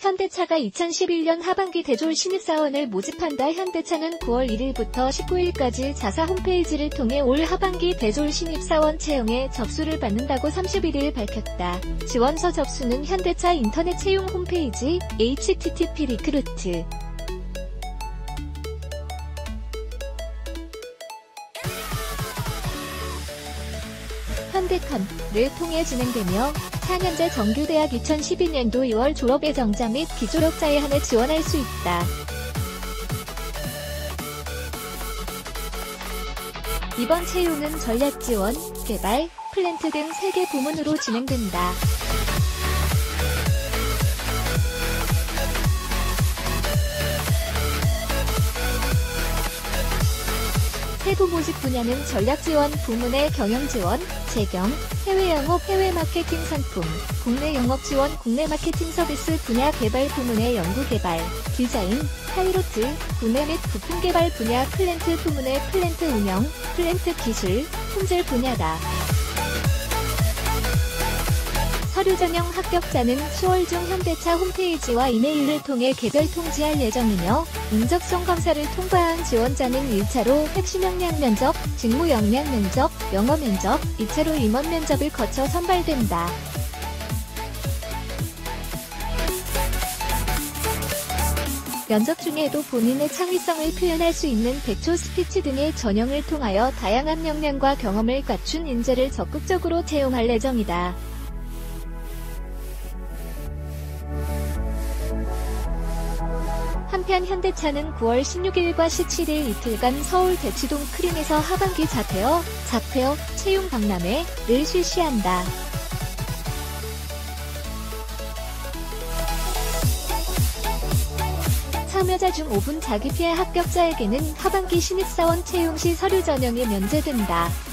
현대차가 2011년 하반기 대졸 신입사원을 모집한다. 현대차는 9월 1일부터 19일까지 자사 홈페이지를 통해 올 하반기 대졸 신입사원 채용에 접수를 받는다고 31일 밝혔다. 지원서 접수는 현대차 인터넷 채용 홈페이지 recruit.hyundai.com을 통해 진행되며 4년제 정규대학 2012년도 2월 졸업 예정자 및 비졸업자에 한해 지원할 수 있다. 이번 채용은 전략지원, 개발, 플랜트 등 3개 부문으로 진행된다. 세부 모집 분야는 전략지원 부문의 경영지원, 재경, 해외영업, 해외마케팅 상품, 국내 영업지원, 국내 마케팅 서비스 분야 개발 부문의 연구개발, 디자인, 파이로트, 구매 및 부품개발 분야 플랜트 부문의 플랜트 운영, 플랜트 기술, 품질 분야다. 서류 전형 합격자는 10월 중 현대차 홈페이지와 이메일을 통해 개별 통지할 예정이며 인적성 검사를 통과한 지원자는 1차로 핵심 역량 면접, 직무 역량 면접, 영어 면접, 2차로 임원 면접을 거쳐 선발된다. 면접 중에도 본인의 창의성을 표현할 수 있는 100초 스피치 등의 전형을 통하여 다양한 역량과 경험을 갖춘 인재를 적극적으로 채용할 예정이다. 한편 현대차는 9월 16일과 17일 이틀간 서울 대치동 크림에서 하반기 자퇴어 채용 박람회를 실시한다. 참여자 중 5분 자기 피해 합격자에게는 하반기 신입사원 채용 시 서류 전형이 면제된다.